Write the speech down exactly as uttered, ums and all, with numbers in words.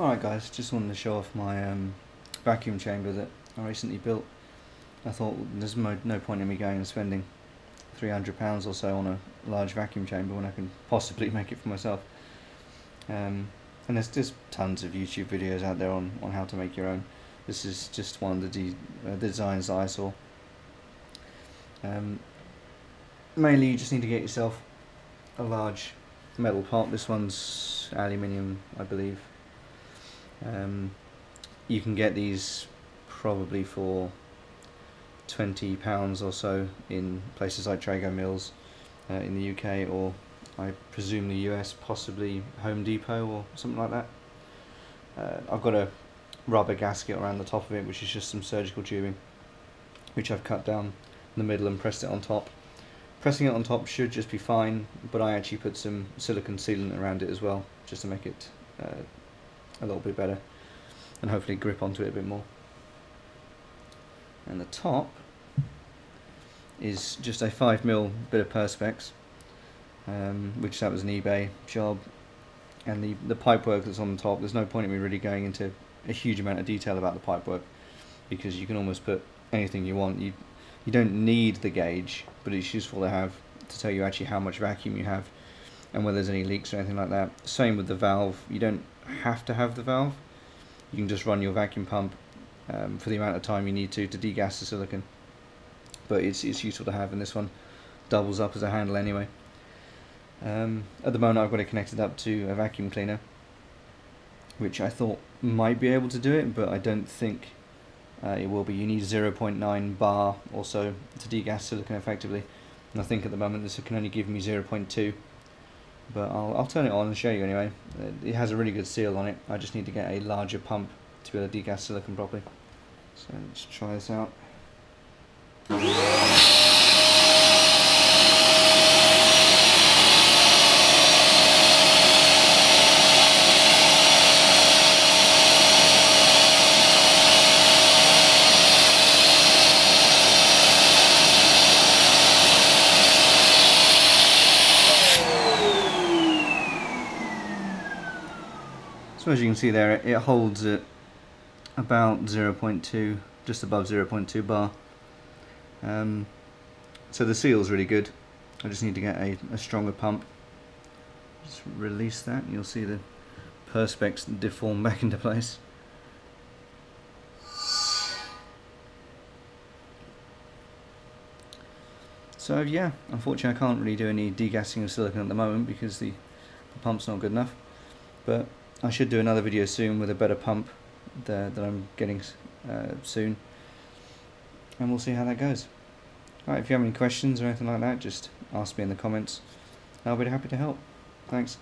Alright guys, just wanted to show off my um, vacuum chamber that I recently built. I thought there's no point in me going and spending three hundred pounds or so on a large vacuum chamber when I can possibly make it for myself. Um, and there's just tons of YouTube videos out there on, on how to make your own. This is just one of the de uh, designs that I saw. Um, mainly you just need to get yourself a large metal part. This one's aluminium, I believe. Um, you can get these probably for twenty pounds or so in places like Trago Mills uh, in the U K, or I presume the U S, possibly Home Depot or something like that. Uh, I've got a rubber gasket around the top of it, which is just some surgical tubing, which I've cut down in the middle and pressed it on top. Pressing it on top should just be fine, but I actually put some silicone sealant around it as well, just to make it uh, a little bit better and hopefully grip onto it a bit more. And the top is just a five mil bit of perspex, um, which that was an eBay job. And the, the pipework that's on the top, there's no point in me really going into a huge amount of detail about the pipework, because you can almost put anything you want. You, you don't need the gauge, but it's useful to have to tell you actually how much vacuum you have and whether there's any leaks or anything like that. Same with the valve. You don't have to have the valve. You can just run your vacuum pump Um, for the amount of time you need to to degas the silicon, but it's, it's useful to have, and this one doubles up as a handle anyway. Um, at the moment I've got it connected up to a vacuum cleaner, which I thought might be able to do it, but I don't think uh, it will be. You need zero point nine bar or so to degas silicon effectively, and I think at the moment this can only give me zero point two, but I'll, I'll turn it on and show you anyway. It has a really good seal on it. I just need to get a larger pump to be able to degas silicon properly. So let's try this out. So as you can see there, it, it holds it about zero point two, just above zero point two bar. Um, so the seal's really good. I just need to get a, a stronger pump. Just release that and you'll see the perspex deform back into place. So yeah, unfortunately I can't really do any degassing of silicon at the moment because the, the pump's not good enough, but I should do another video soon with a better pump The, that I'm getting uh, soon, and we'll see how that goes. Alright, if you have any questions or anything like that, just ask me in the comments. I'll be happy to help. Thanks.